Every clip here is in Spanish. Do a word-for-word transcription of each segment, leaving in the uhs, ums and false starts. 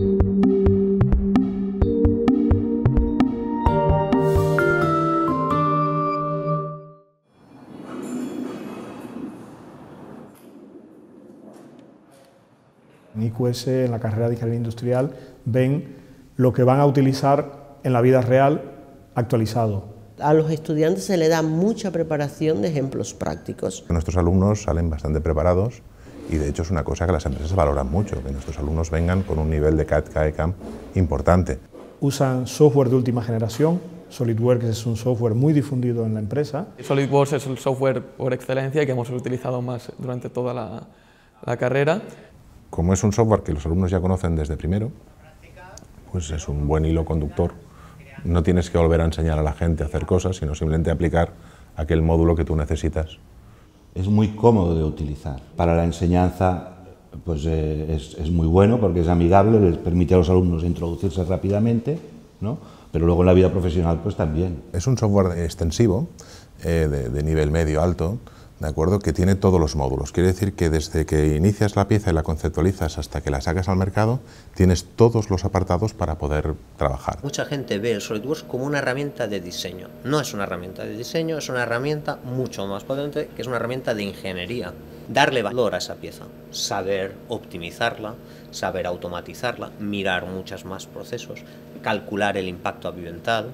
En I Q S, en la carrera de Ingeniería Industrial, ven lo que van a utilizar en la vida real actualizado. A los estudiantes se le da mucha preparación de ejemplos prácticos. Nuestros alumnos salen bastante preparados y de hecho es una cosa que las empresas valoran mucho, que nuestros alumnos vengan con un nivel de C A D, C A E, C A M importante. Usan software de última generación. SolidWorks es un software muy difundido en la empresa. SolidWorks es el software por excelencia que hemos utilizado más durante toda la, la carrera. Como es un software que los alumnos ya conocen desde primero, pues es un buen hilo conductor. No tienes que volver a enseñar a la gente a hacer cosas, sino simplemente aplicar aquel módulo que tú necesitas. Es muy cómodo de utilizar. Para la enseñanza pues, eh, es, es muy bueno porque es amigable, les permite a los alumnos introducirse rápidamente, ¿no? Pero luego en la vida profesional pues también. Es un software extensivo, eh, de, de nivel medio-alto, de acuerdo, que tiene todos los módulos. Quiere decir que desde que inicias la pieza y la conceptualizas hasta que la sacas al mercado, tienes todos los apartados para poder trabajar. Mucha gente ve el SolidWorks como una herramienta de diseño. No es una herramienta de diseño, es una herramienta mucho más potente, que es una herramienta de ingeniería. Darle valor a esa pieza, saber optimizarla, saber automatizarla, mirar muchos más procesos, calcular el impacto ambiental.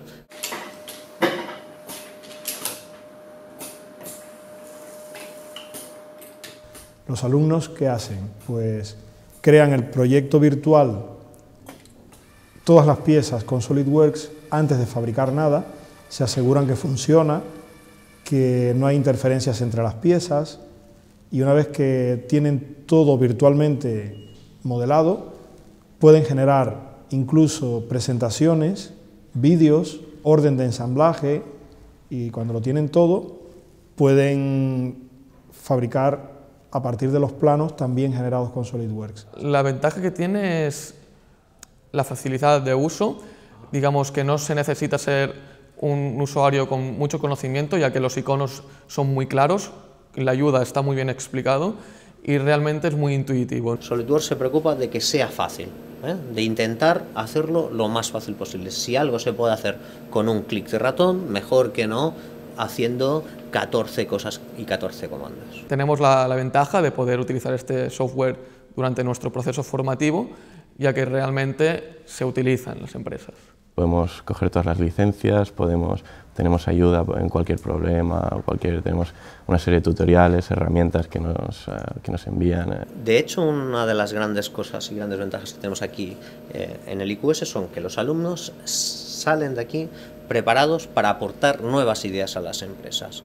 Los alumnos, ¿qué hacen? Pues crean el proyecto virtual, todas las piezas con SolidWorks antes de fabricar nada, se aseguran que funciona, que no hay interferencias entre las piezas y una vez que tienen todo virtualmente modelado, pueden generar incluso presentaciones, vídeos, orden de ensamblaje y cuando lo tienen todo, pueden fabricar a partir de los planos también generados con SolidWorks. La ventaja que tiene es la facilidad de uso, digamos que no se necesita ser un usuario con mucho conocimiento, ya que los iconos son muy claros, la ayuda está muy bien explicado y realmente es muy intuitivo. SolidWorks se preocupa de que sea fácil, ¿eh? De intentar hacerlo lo más fácil posible. Si algo se puede hacer con un clic de ratón, mejor que no haciendo catorce cosas y catorce comandos. Tenemos la, la ventaja de poder utilizar este software durante nuestro proceso formativo, ya que realmente se utiliza en las empresas. Podemos coger todas las licencias, podemos, tenemos ayuda en cualquier problema, cualquier, tenemos una serie de tutoriales, herramientas que nos, que nos envían. De hecho, una de las grandes cosas y grandes ventajas que tenemos aquí eh, en el I Q S son que los alumnos salen de aquí preparados para aportar nuevas ideas a las empresas.